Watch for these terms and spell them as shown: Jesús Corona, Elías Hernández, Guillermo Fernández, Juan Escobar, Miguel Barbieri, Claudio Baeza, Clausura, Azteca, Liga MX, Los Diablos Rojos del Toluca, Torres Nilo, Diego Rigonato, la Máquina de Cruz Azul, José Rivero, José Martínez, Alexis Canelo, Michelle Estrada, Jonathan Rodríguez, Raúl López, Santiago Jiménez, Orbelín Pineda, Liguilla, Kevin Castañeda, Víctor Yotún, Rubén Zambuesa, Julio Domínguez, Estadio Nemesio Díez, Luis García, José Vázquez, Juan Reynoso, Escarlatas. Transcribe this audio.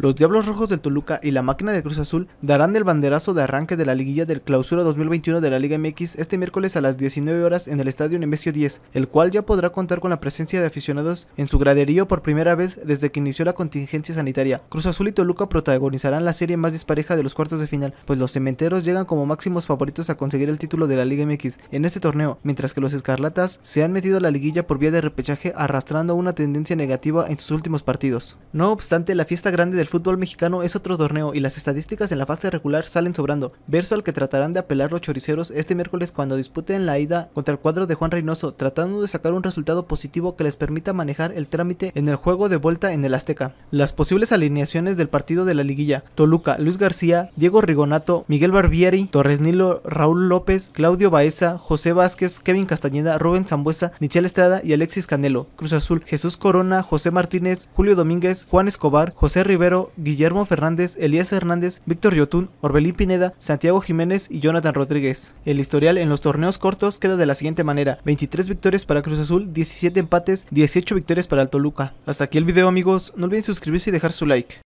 Los Diablos Rojos del Toluca y la Máquina de Cruz Azul darán el banderazo de arranque de la liguilla del Clausura 2021 de la Liga MX este miércoles a las 19 horas en el Estadio Nemesio Díez, el cual ya podrá contar con la presencia de aficionados en su graderío por primera vez desde que inició la contingencia sanitaria. Cruz Azul y Toluca protagonizarán la serie más dispareja de los cuartos de final, pues los cementeros llegan como máximos favoritos a conseguir el título de la Liga MX en este torneo, mientras que los Escarlatas se han metido a la liguilla por vía de repechaje arrastrando una tendencia negativa en sus últimos partidos. No obstante, la fiesta grande del fútbol mexicano es otro torneo y las estadísticas en la fase regular salen sobrando, verso al que tratarán de apelar los choriceros este miércoles cuando disputen la ida contra el cuadro de Juan Reynoso, tratando de sacar un resultado positivo que les permita manejar el trámite en el juego de vuelta en el Azteca. Las posibles alineaciones del partido de la liguilla: Toluca, Luis García, Diego Rigonato, Miguel Barbieri, Torres Nilo, Raúl López, Claudio Baeza, José Vázquez, Kevin Castañeda, Rubén Zambuesa, Michelle Estrada y Alexis Canelo. Cruz Azul: Jesús Corona, José Martínez, Julio Domínguez, Juan Escobar, José Rivero, Guillermo Fernández, Elías Hernández, Víctor Yotún, Orbelín Pineda, Santiago Jiménez y Jonathan Rodríguez. El historial en los torneos cortos queda de la siguiente manera: 23 victorias para Cruz Azul, 17 empates, 18 victorias para el Toluca. Hasta aquí el video, amigos, no olviden suscribirse y dejar su like.